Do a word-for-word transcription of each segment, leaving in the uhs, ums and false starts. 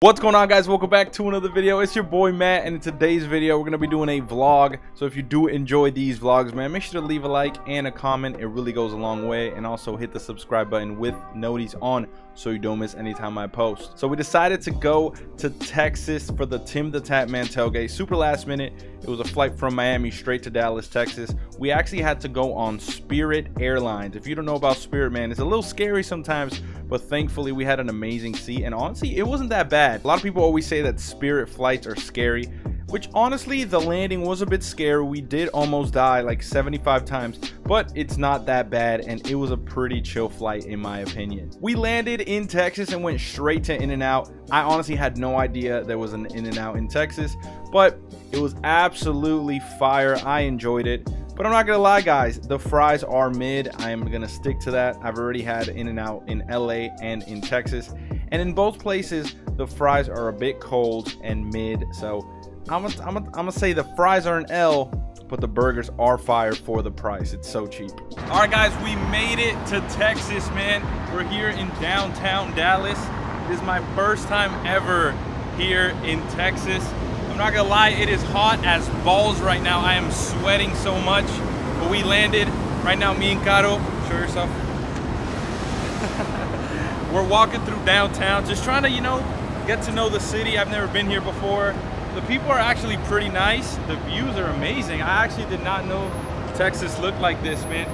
What's going on, guys? Welcome back to another video. It's your boy Matt, and in today's video we're gonna be doing a vlog. So if you do enjoy these vlogs, man, make sure to leave a like and a comment. It really goes a long way. And also hit the subscribe button with noties on so you don't miss any time I post. So we decided to go to Texas for the Tim the Tatman tailgate. Super last minute. It was a flight from Miami straight to Dallas, Texas. We actually had to go on Spirit Airlines. If you don't know about Spirit, man, it's a little scary sometimes, but thankfully we had an amazing seat, and honestly it wasn't that bad. A lot of people always say that Spirit flights are scary, which honestly the landing was a bit scary. We did almost die like seventy-five times, but it's not that bad, and it was a pretty chill flight in my opinion. We landed in Texas and went straight to In-N-Out. I honestly had no idea there was an In-N-Out in Texas, but it was absolutely fire. I enjoyed it. But I'm not gonna lie, guys, the fries are mid. I am gonna stick to that. I've already had In-N-Out in L A and in Texas, and in both places the fries are a bit cold and mid. So I'm gonna, I'm gonna, I'm gonna say the fries are an L, but the burgers are fire for the price. It's so cheap. All right, guys, we made it to Texas, man. We're here in downtown Dallas. This is my first time ever here in Texas. I'm not gonna lie, it is hot as balls right now. I am sweating so much, but we landed. Right now, me and Gato, show yourself. We're walking through downtown, just trying to, you know, get to know the city. I've never been here before. The people are actually pretty nice. The views are amazing. I actually did not know Texas looked like this, man.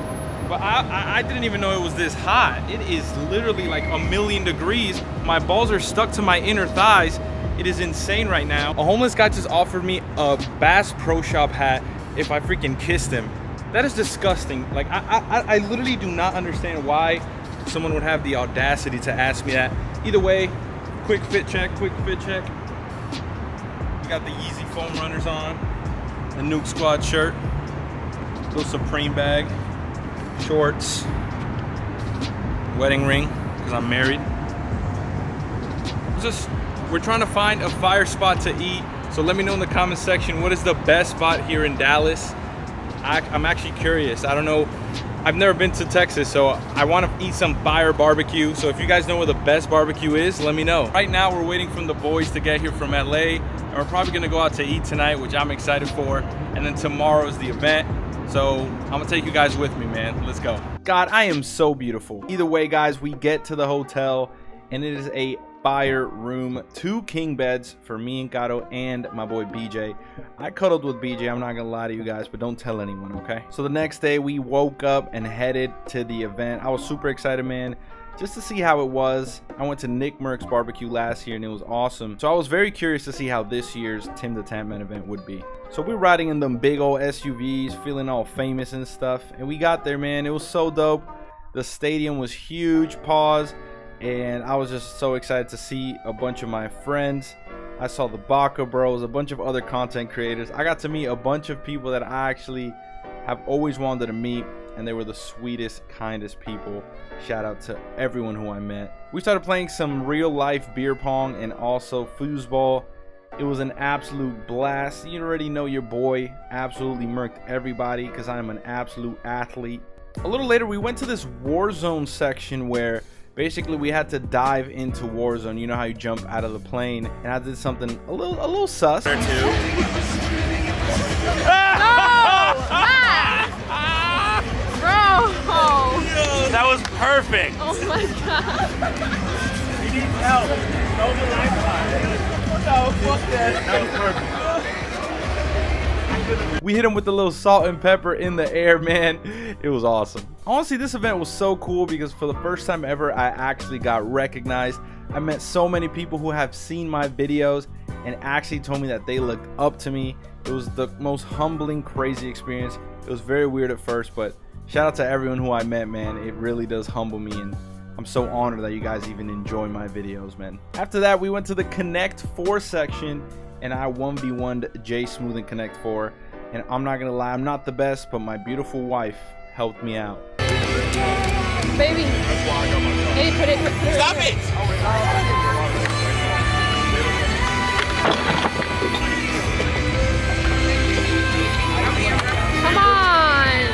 But I, I didn't even know it was this hot. It is literally like a million degrees. My balls are stuck to my inner thighs. It is insane right now. A homeless guy just offered me a Bass Pro Shop hat if I freaking kissed him. That is disgusting. Like, I, I, I literally do not understand why someone would have the audacity to ask me that. Either way, quick fit check, quick fit check. We got the Yeezy foam runners on, the Nuke Squad shirt, little Supreme bag, shorts, wedding ring, because I'm married. Just... We're trying to find a fire spot to eat, so let me know in the comment section what is the best spot here in Dallas. I, I'm actually curious. I don't know. I've never been to Texas, so I want to eat some fire barbecue. So if you guys know where the best barbecue is, let me know. Right now, we're waiting for the boys to get here from L A, and we're probably going to go out to eat tonight, which I'm excited for. And then tomorrow is the event, so I'm going to take you guys with me, man. Let's go. God, I am so beautiful. Either way, guys, we get to the hotel, and it is a fire room, two king beds for me and Gato and my boy B J. I cuddled with B J, I'm not gonna lie to you guys, but don't tell anyone, okay? So the next day we woke up and headed to the event. I was super excited, man, just to see how it was. I went to Nick Mercs barbecue last year and it was awesome, so I was very curious to see how this year's Tim the Tatman event would be. So we're riding in them big old S U Vs, feeling all famous and stuff, and we got there, man, it was so dope. The stadium was huge, pause. And I was just so excited to see a bunch of my friends. I saw the Baca Bros, a bunch of other content creators. I got to meet a bunch of people that I actually have always wanted to meet, and they were the sweetest, kindest people. Shout out to everyone who I met. We started playing some real life beer pong and also foosball. It was an absolute blast. You already know your boy absolutely murked everybody because I am an absolute athlete. A little later, we went to this Warzone section where basically we had to dive into Warzone. You know how you jump out of the plane, and I did something a little a little sus. There too. Oh, Matt. Bro. Yo, that was perfect. Oh my god. He needs help. No lifeline. No, fuck that. That was perfect. We hit him with a little salt and pepper in the air, man. It was awesome. Honestly, this event was so cool because for the first time ever, I actually got recognized. I met so many people who have seen my videos and actually told me that they looked up to me. It was the most humbling, crazy experience. It was very weird at first, but shout out to everyone who I met, man. It really does humble me, and I'm so honored that you guys even enjoy my videos, man. After that, we went to the Connect four section, and I one v one'd Jay Smooth in Connect four. And I'm not gonna lie, I'm not the best, but my beautiful wife helped me out. Baby, hey, put it, put it. Stop it! Come on!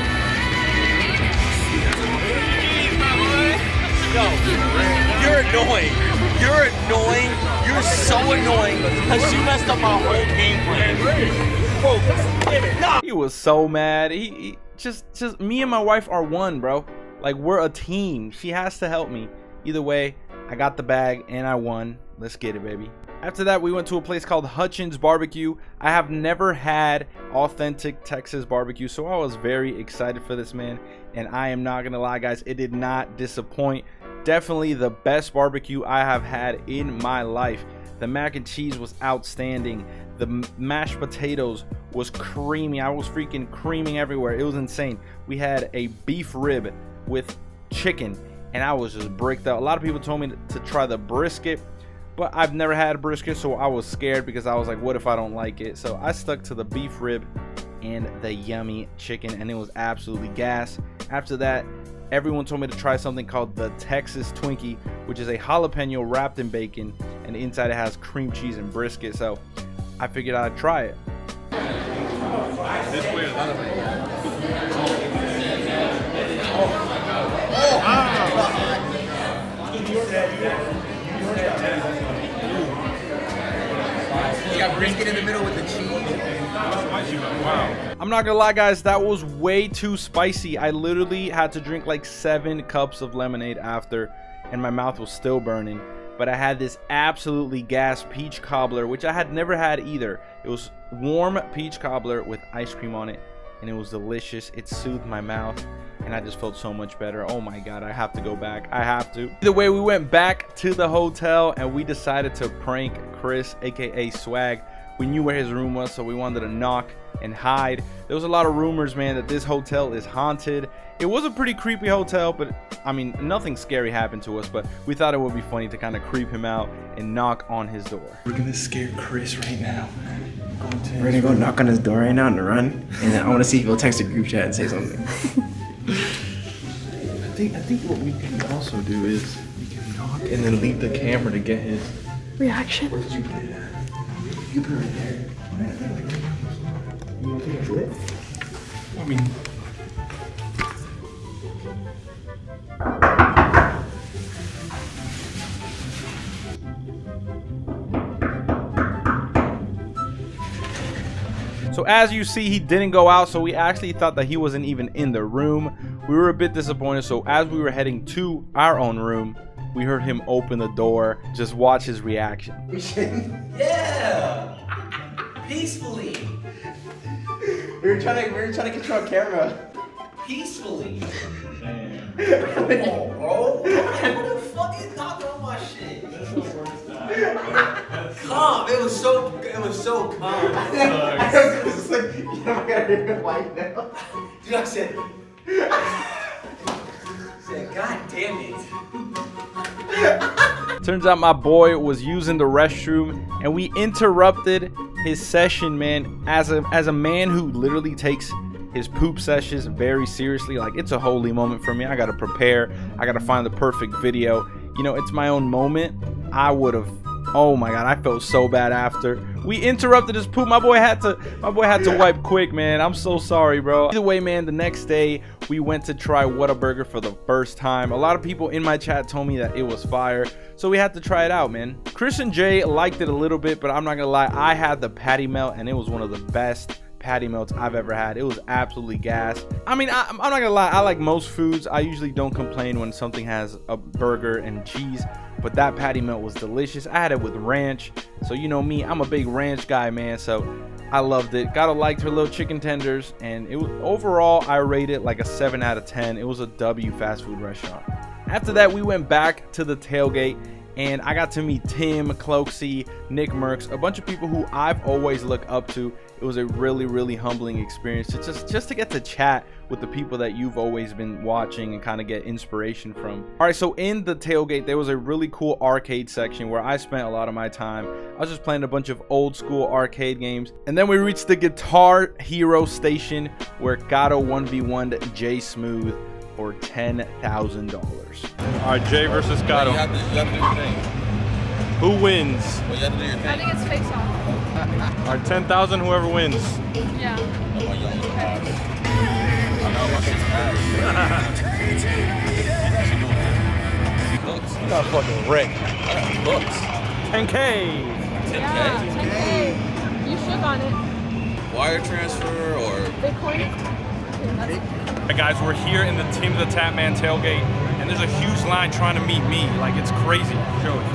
Yo, you're annoying. You're annoying. You're so annoying because she messed up our whole game plan. He was so mad. He, he just, just me and my wife are one, bro. Like, we're a team. She has to help me. Either way, I got the bag and I won. Let's get it, baby. After that, we went to a place called Hutchins Barbecue. I have never had authentic Texas barbecue, so I was very excited for this, man. And I am not gonna lie, guys, it did not disappoint. Definitely the best barbecue I have had in my life. The mac and cheese was outstanding. The mashed potatoes was creamy. I was freaking creaming everywhere. It was insane. We had a beef rib with chicken, and I was just bricked out. A lot of people told me to try the brisket, but I've never had brisket, so I was scared because I was like, what if I don't like it? So I stuck to the beef rib and the yummy chicken, and it was absolutely gas. After that, everyone told me to try something called the Texas Twinkie, which is a jalapeno wrapped in bacon, and inside it has cream cheese and brisket, so I figured I'd try it. This way or that way? Oh. You got brisket in the middle with the cheese. Wow. I'm not gonna lie, guys, that was way too spicy. I literally had to drink like seven cups of lemonade after, and my mouth was still burning. But I had this absolutely gas peach cobbler, which I had never had either. It was warm peach cobbler with ice cream on it, and it was delicious. It soothed my mouth, and I just felt so much better. Oh my God, I have to go back. I have to. Either way, we went back to the hotel, and we decided to prank Chris, A K A Swag. We knew where his room was, so we wanted to knock and hide. There was a lot of rumors, man, that this hotel is haunted. It was a pretty creepy hotel, but I mean, nothing scary happened to us, but we thought it would be funny to kind of creep him out and knock on his door. We're gonna scare Chris right now. We're gonna go knock on his door right now and run, and then I wanna see if he'll text a group chat and say something. I think, I think what we can also do is we can knock and then leave the camera to get his reaction. Where did you put it at? You put it right there. You don't think it's lit? I mean... So as you see, he didn't go out, so we actually thought that he wasn't even in the room. We were a bit disappointed, so as we were heading to our own room, we heard him open the door. Just watch his reaction. Yeah! Peacefully! We were trying to, we were trying to control camera. Peacefully! Damn. Come on, bro. Who the fuck is knocking on my shit? That's the worst time. Calm! It was so, it was so calm. I was just like, you know, I gotta do it right now. Dude, I said... I said, God damn it. Turns out my boy was using the restroom, and we interrupted his session, man. As a as a man who literally takes his poop sessions very seriously, like, it's a holy moment for me. I gotta prepare. I gotta find the perfect video. You know, it's my own moment. I would have. Oh my God, I felt so bad after. We interrupted his poop. My boy had to my boy had to wipe quick, man. I'm so sorry, bro. Either way, man, the next day we went to try Whataburger for the first time. A lot of people in my chat told me that it was fire, so we had to try it out, man. Chris and Jay liked it a little bit, but I'm not gonna lie, I had the patty melt, and it was one of the best patty melts I've ever had. It was absolutely gas. I mean, I, I'm not gonna lie, I like most foods. I usually don't complain when something has a burger and cheese, but that patty melt was delicious. I had it with ranch, so you know me, I'm a big ranch guy, man, so I loved it. Gotta liked her little chicken tenders, and it was, overall, I rated like a seven out of ten. It was a W fast food restaurant. After that, we went back to the tailgate, and I got to meet Tim, Cloaksy, Nick Mercs, a bunch of people who I've always looked up to. It was a really, really humbling experience to just, just to get to chat with the people that you've always been watching and kind of get inspiration from. All right, so in the tailgate, there was a really cool arcade section where I spent a lot of my time. I was just playing a bunch of old school arcade games. And then we reached the Guitar Hero station where Gato one v one'd Jay Smooth for ten thousand dollars. All right, Jay versus Gato. Well, you have to, you have to do your thing. Who wins? Well, you have to do your thing. I think it's face off. All right, ten thousand, whoever wins. Yeah. I got fucking wrecked. ten K. ten K? Yeah, ten K. You shook on it. Wire transfer or? Bitcoin. Hey guys, we're here in the Tim the Tatman tailgate, and there's a huge line trying to meet me. Like, it's crazy. Show it.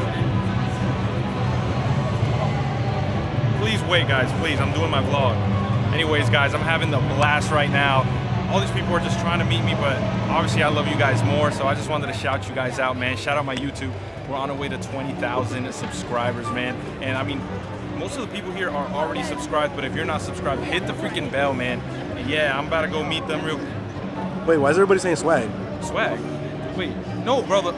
Please wait, guys, please. I'm doing my vlog. Anyways, guys, I'm having the blast right now. All these people are just trying to meet me, but obviously I love you guys more, so I just wanted to shout you guys out, man. Shout out my YouTube. We're on our way to twenty thousand subscribers, man. And I mean, most of the people here are already subscribed, but if you're not subscribed, hit the freaking bell, man. And yeah, I'm about to go meet them real quick. Wait, why is everybody saying swag? Swag? Wait, no, brother.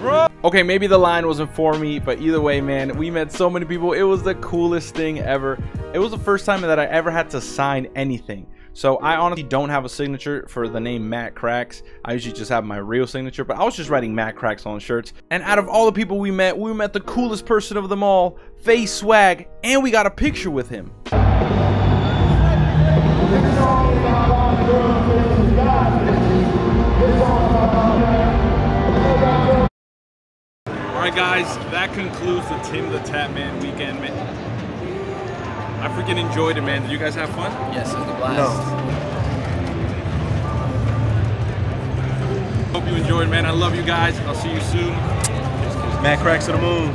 Bro. Okay, maybe the line wasn't for me, but either way, man, we met so many people. It was the coolest thing ever. It was the first time that I ever had to sign anything. So I honestly don't have a signature for the name Matt Cracks. I usually just have my real signature, but I was just writing Matt Cracks on shirts. And out of all the people we met, we met the coolest person of them all, FaZe Swag, and we got a picture with him. Alright guys, that concludes the Tim the Tatman weekend, man. I freaking enjoyed it, man. Did you guys have fun? Yes, it was a blast. No. Hope you enjoyed, man. I love you guys. I'll see you soon. Matt Cracks to the moon.